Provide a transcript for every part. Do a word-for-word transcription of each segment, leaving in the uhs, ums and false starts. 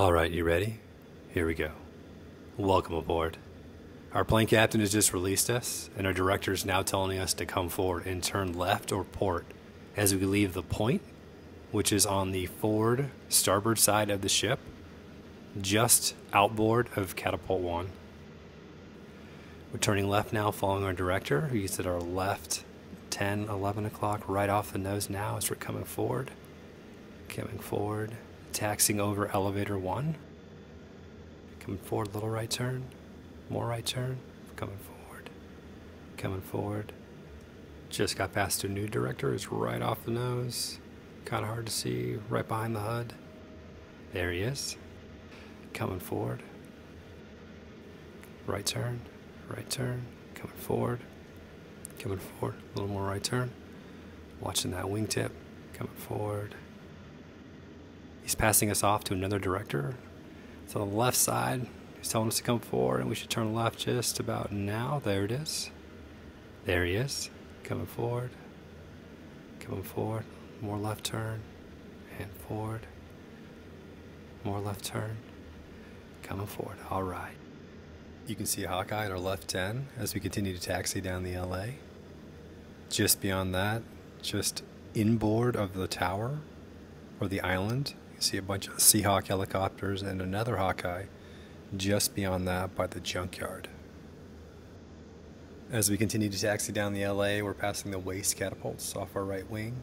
Alright, you ready? Here we go. Welcome aboard. Our plane captain has just released us, and our director is now telling us to come forward and turn left or port as we leave the point, which is on the forward starboard side of the ship, just outboard of Catapult one. We're turning left now, following our director, who is at our left ten, eleven o'clock, right off the nose now as we're coming forward. Coming forward. Taxing over elevator one. Coming forward, little right turn, more right turn, coming forward, coming forward. Just got past a new director, it's right off the nose. Kind of hard to see, right behind the H U D. There he is, coming forward. Right turn, right turn, coming forward, coming forward, a little more right turn. Watching that wingtip, coming forward. He's passing us off to another director. It's on the left side. He's telling us to come forward and we should turn left just about now. There it is. There he is. Coming forward. Coming forward. More left turn. And forward. More left turn. Coming forward. All right. You can see Hawkeye at our left ten as we continue to taxi down the L A. Just beyond that, just inboard of the tower or the island, see a bunch of Seahawk helicopters and another Hawkeye just beyond that by the junkyard. As we continue to taxi down the L A, we're passing the waist catapults off our right wing.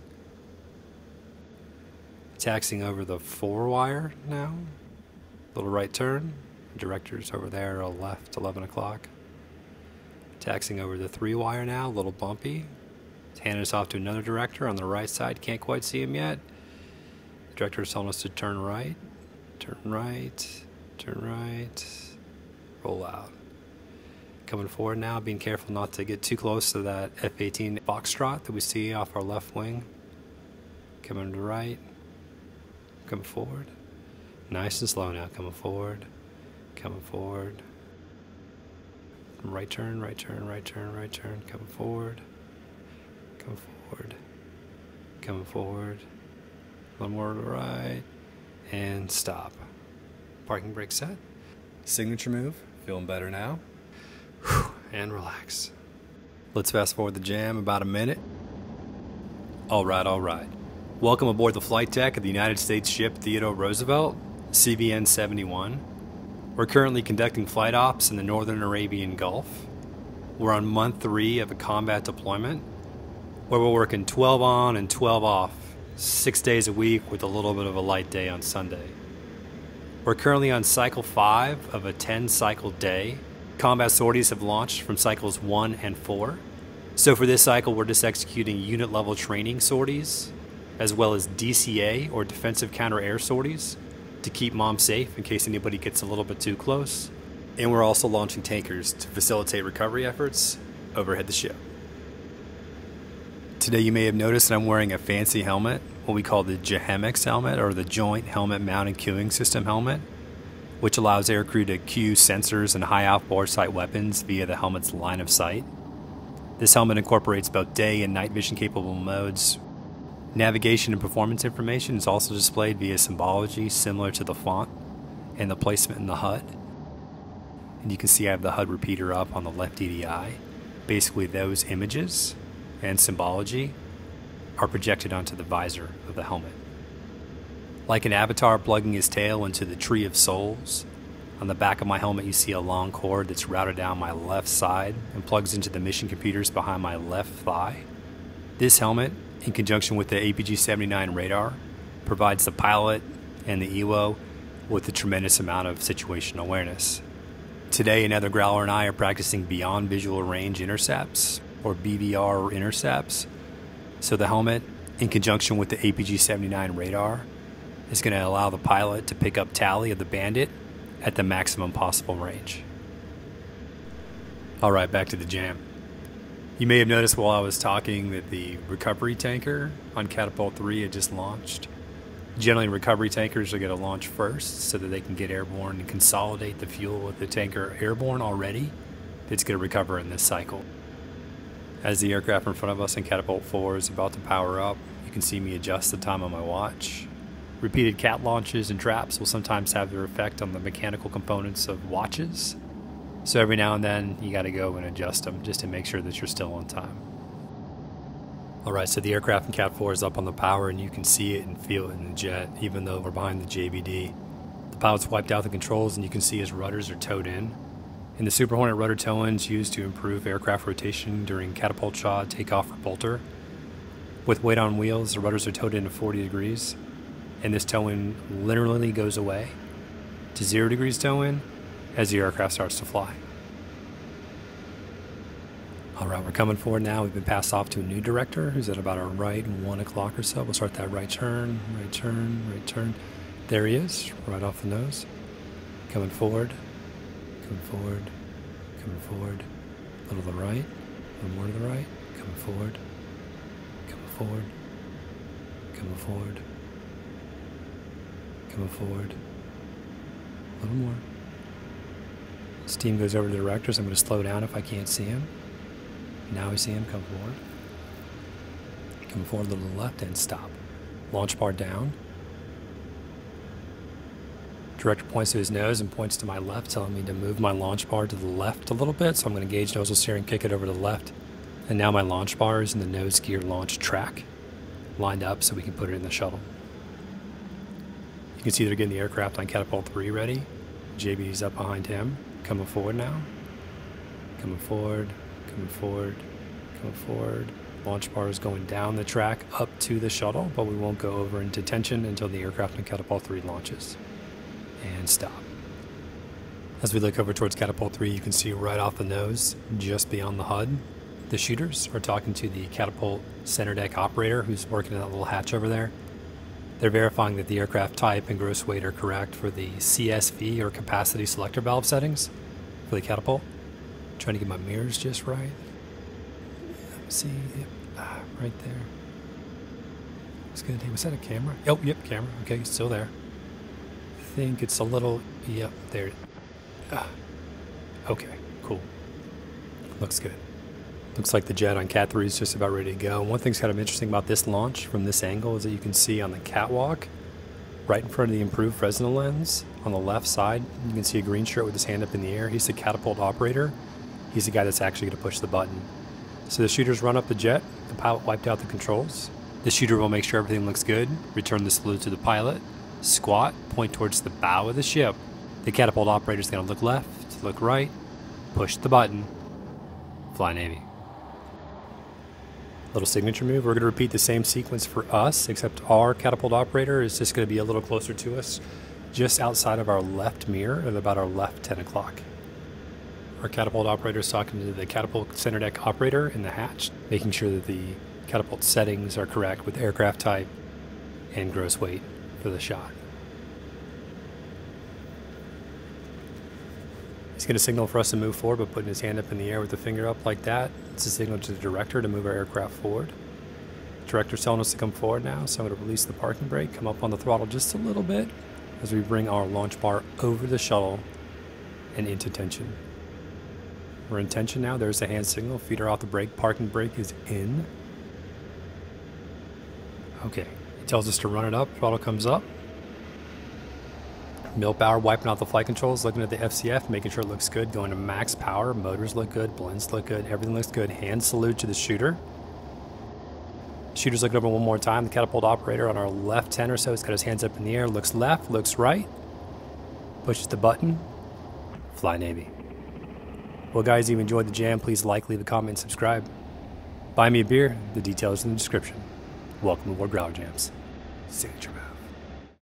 Taxiing over the four wire now. Little right turn. Director's over there, left, eleven o'clock. Taxiing over the three wire now, a little bumpy. It's handed us off to another director on the right side. Can't quite see him yet. Director is telling us to turn right, turn right, turn right, roll out. Coming forward now, being careful not to get too close to that F eighteen Foxtrot that we see off our left wing. Coming to right, coming forward. Nice and slow now, coming forward, coming forward. Right turn, right turn, right turn, right turn, coming forward, coming forward, coming forward. One more to the right, and stop. Parking brake set. Signature move, feeling better now. Whew, and relax. Let's fast forward the jam about a minute. All right, all right. Welcome aboard the flight deck of the United States ship Theodore Roosevelt, C V N seventy-one. We're currently conducting flight ops in the Northern Arabian Gulf. We're on month three of a combat deployment, where we're working twelve on and twelve off, six days a week with a little bit of a light day on Sunday. We're currently on cycle five of a ten cycle day. Combat sorties have launched from cycles one and four. So for this cycle, we're just executing unit level training sorties, as well as D C A or defensive counter air sorties to keep mom safe in case anybody gets a little bit too close. And we're also launching tankers to facilitate recovery efforts overhead the ship. Today you may have noticed that I'm wearing a fancy helmet, what we call the J H M X helmet, or the Joint Helmet Mounted Cueing System helmet, which allows aircrew to cue sensors and high off-board sight weapons via the helmet's line of sight. This helmet incorporates both day and night vision capable modes. Navigation and performance information is also displayed via symbology similar to the font and the placement in the H U D. And you can see I have the H U D repeater up on the left E D I. Basically those images and symbology are projected onto the visor of the helmet. Like an avatar plugging his tail into the Tree of Souls, on the back of my helmet you see a long cord that's routed down my left side and plugs into the mission computers behind my left thigh. This helmet, in conjunction with the A P G seventy-nine radar, provides the pilot and the E W O with a tremendous amount of situational awareness. Today another Growler and I are practicing beyond visual range intercepts, or B V R intercepts. So the helmet, in conjunction with the A P G seventy-nine radar, is going to allow the pilot to pick up tally of the bandit at the maximum possible range. Alright, back to the jam. You may have noticed while I was talking that the recovery tanker on Catapult three had just launched. Generally recovery tankers are going to launch first so that they can get airborne and consolidate the fuel with the tanker airborne already that's going to recover in this cycle. As the aircraft in front of us in Catapult four is about to power up, you can see me adjust the time on my watch. Repeated cat launches and traps will sometimes have their effect on the mechanical components of watches. So every now and then you got to go and adjust them just to make sure that you're still on time. Alright, so the aircraft in Cat four is up on the power and you can see it and feel it in the jet even though we're behind the J B D. The pilot's wiped out the controls and you can see his rudders are towed in. And the Super Hornet rudder tow-in's used to improve aircraft rotation during catapult shot, takeoff, or bolter. With weight on wheels, the rudders are towed in to forty degrees, and this tow-in literally goes away to zero degrees tow-in as the aircraft starts to fly. All right, we're coming forward now. We've been passed off to a new director who's at about our right, one o'clock or so. We'll start that right turn, right turn, right turn. There he is, right off the nose. Coming forward. Coming forward, coming forward, a little to the right, a little more to the right, coming forward, coming forward, coming forward, coming forward, a little more. Steam goes over to the director, so I'm going to slow down if I can't see him. Now I see him, come forward, come forward a little to the left and stop. Launch bar down. Director points to his nose and points to my left, telling me to move my launch bar to the left a little bit. So I'm going to gauge nozzle steer and kick it over to the left. And now my launch bar is in the nose gear launch track, lined up so we can put it in the shuttle. You can see they're getting the aircraft on Catapult three ready. J B D's up behind him, coming forward now. Coming forward, coming forward, coming forward. Launch bar is going down the track up to the shuttle, but we won't go over into tension until the aircraft on Catapult three launches. And stop. As we look over towards Catapult three, you can see right off the nose, just beyond the H U D, the shooters are talking to the Catapult center deck operator who's working in that little hatch over there. They're verifying that the aircraft type and gross weight are correct for the C S V or capacity selector valve settings for the Catapult. I'm trying to get my mirrors just right. See, yep. ah, right there. It's gonna take, was that a camera? Oh, yep, camera. Okay, it's still there. I think it's a little, yep, there. Ah, okay, cool. Looks good. Looks like the jet on Cat three is just about ready to go. And one thing's kind of interesting about this launch from this angle is that you can see on the catwalk, right in front of the improved Fresnel lens, on the left side, you can see a green shirt with his hand up in the air. He's the catapult operator. He's the guy that's actually gonna push the button. So the shooters run up the jet, the pilot wiped out the controls. The shooter will make sure everything looks good, return the salute to the pilot, squat, point towards the bow of the ship. The catapult operator is going to look left, look right, push the button, fly Navy. Little signature move. We're going to repeat the same sequence for us, except our catapult operator is just going to be a little closer to us, just outside of our left mirror at about our left ten o'clock. Our catapult operator is talking to the catapult center deck operator in the hatch, making sure that the catapult settings are correct with aircraft type and gross weight for the shot. He's going to signal for us to move forward by putting his hand up in the air with the finger up like that. It's a signal to the director to move our aircraft forward. The director's telling us to come forward now, so I'm going to release the parking brake, come up on the throttle just a little bit as we bring our launch bar over the shuttle and into tension. We're in tension now. There's the hand signal. Feet are off the brake. Parking brake is in. Okay. Tells us to run it up, throttle comes up. Mill power, wiping out the flight controls, looking at the F C F, making sure it looks good, going to max power, motors look good, blends look good, everything looks good. Hand salute to the shooter. Shooter's looking over one more time. The catapult operator on our left ten or so has got his hands up in the air, looks left, looks right, pushes the button, fly Navy. Well guys, if you enjoyed the jam, please like, leave a comment, and subscribe. Buy me a beer, the details in the description. Welcome aboard Growler Jams. Signature move.